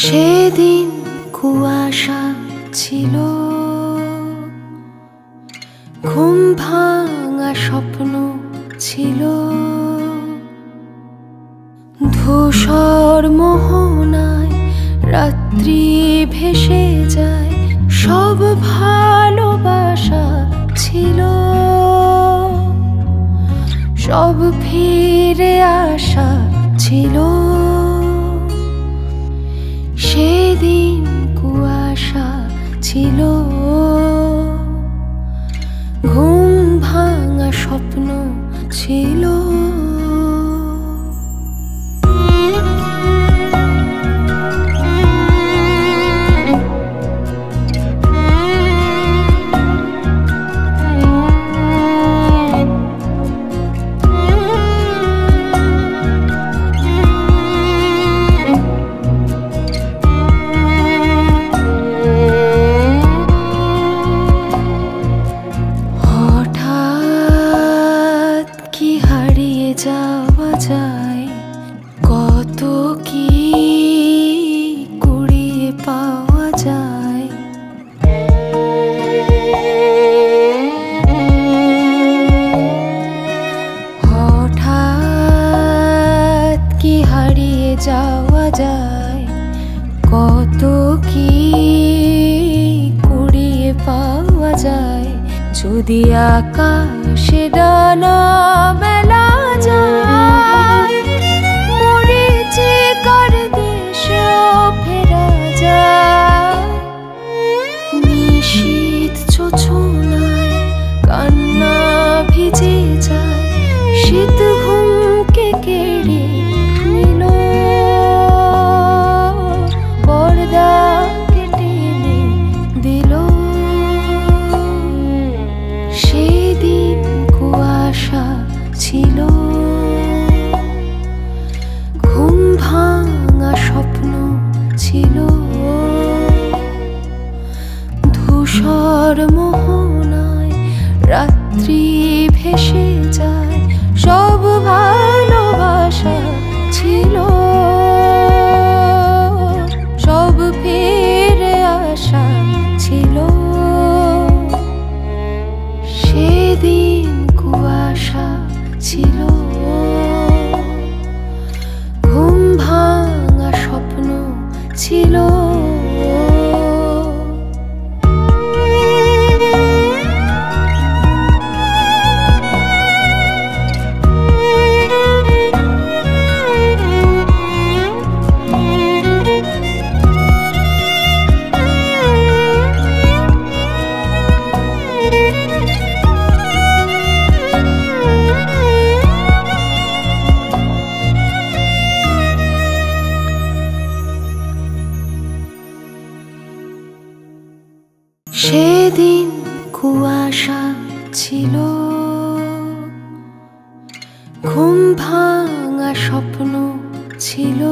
সেদিন কুয়াশা ছিল, ঘুম ভাঙা স্বপ্ন ছিল, ধূসর মোহনায় রাত্রি ভেসে যায়, সব ভালোবাসা ছিল, সব ফিরে আসা ছিল। সেদিন কুয়াশা ছিল, ঘুম ভাঙা স্বপ্ন ছিল। কত কি কুড়িয়ে পাওয়া যায়, হঠাৎ কি হারিয়ে যাওয়া যায়, কত কি কুড়িয়ে পাওয়া যায়, যদি আকাশে ডানা মেলা যায়, মরিচে কর দেশেও ফেরা যায়, নিশীথ ছোছনায় কান্না ভিজে যায়, শীত ঘুমকে কেড়ে নিল, পর্দা কেটে দিল। সেদিন কুয়াশা ছিল, ঘুম ভাঙা স্বপ্ন ছিল, ধূসর মোহনায় রাত্রি ভেসে যায়, সব ভালোবাসা ছিল, সব ফিরে আসা ছিল। সেদিন কুয়াশা ছিল, ঘুম ভাঙা স্বপ্ন ছিল। সেদিন কুয়াশা ছিল, ঘুম ভাঙা স্বপ্ন ছিল।